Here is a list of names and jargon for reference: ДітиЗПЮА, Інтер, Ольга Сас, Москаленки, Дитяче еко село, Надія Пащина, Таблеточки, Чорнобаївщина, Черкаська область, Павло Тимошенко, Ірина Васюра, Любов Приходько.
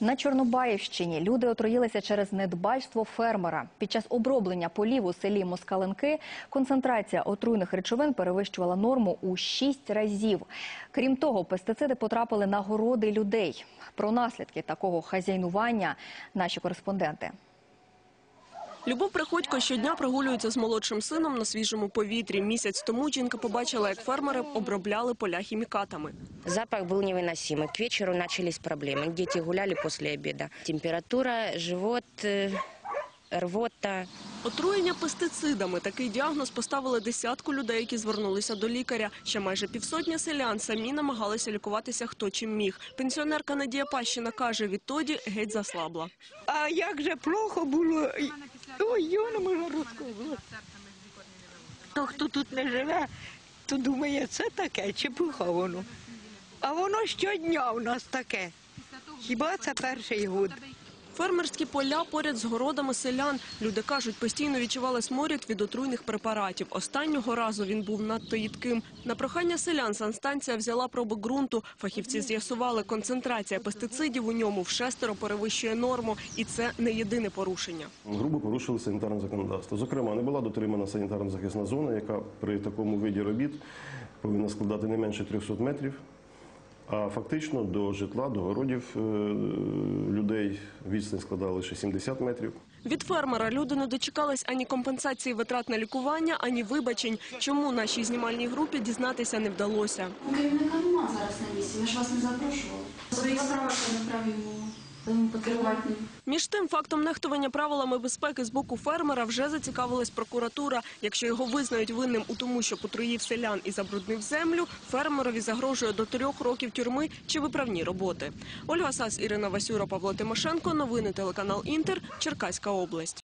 На Чорнобаївщині люди отруїлися через недбальство фермера. Під час оброблення полів у селі Москаленки концентрація отруйних речовин перевищувала норму у 6 разів. Крім того, пестициди потрапили на городи людей. Про наслідки такого хазяйнування наші кореспонденти. Любов Приходько щодня прогулюється з молодшим сином на свіжому повітрі. Місяць тому жінка побачила, як фермери обробляли поля хімікатами. Запах був невиносимий. К вечору почалися проблеми. Діти гуляли після обіду. Температура, живот, рвота. Отруєння пестицидами – такий діагноз поставили десятку людей, які звернулися до лікаря. Ще майже півсотня селян самі намагалися лікуватися хто чим міг. Пенсіонерка Надія Пащина каже, відтоді геть заслабла. А як же плохо було. Ой, я не можу розказувати. Ну, хто тут не живе, то думає, це таке, чепуха воно. А воно щодня у нас таке. Хіба це перший год? Фермерські поля поряд з городами селян. Люди кажуть, постійно відчували сморід від отруйних препаратів. Останнього разу він був надто їдким. На прохання селян санстанція взяла проби ґрунту. Фахівці з'ясували, концентрація пестицидів у ньому в 6 перевищує норму. І це не єдине порушення. Грубо порушили санітарне законодавство. Зокрема, не була дотримана санітарно-захисна зона, яка при такому виді робіт повинна складати не менше 300 метрів. А фактично до житла, до городів людей відстань складала лише 70 метрів. Від фермера люди не дочекались ані компенсації витрат на лікування, ані вибачень. Чому нашій знімальній групі дізнатися не вдалося. Нема зараз на місці, ми ж вас не запрошували. Своїх справок я направив йому покривати. Між тим, фактом нехтування правилами безпеки з боку фермера вже зацікавилась прокуратура. Якщо його визнають винним у тому, що потруїв селян і забруднив землю, фермерові загрожує до 3 років тюрми чи виправні роботи. Ольга Сас, Ірина Васюра, Павло Тимошенко. Новини телеканал «Інтер», Черкаська область.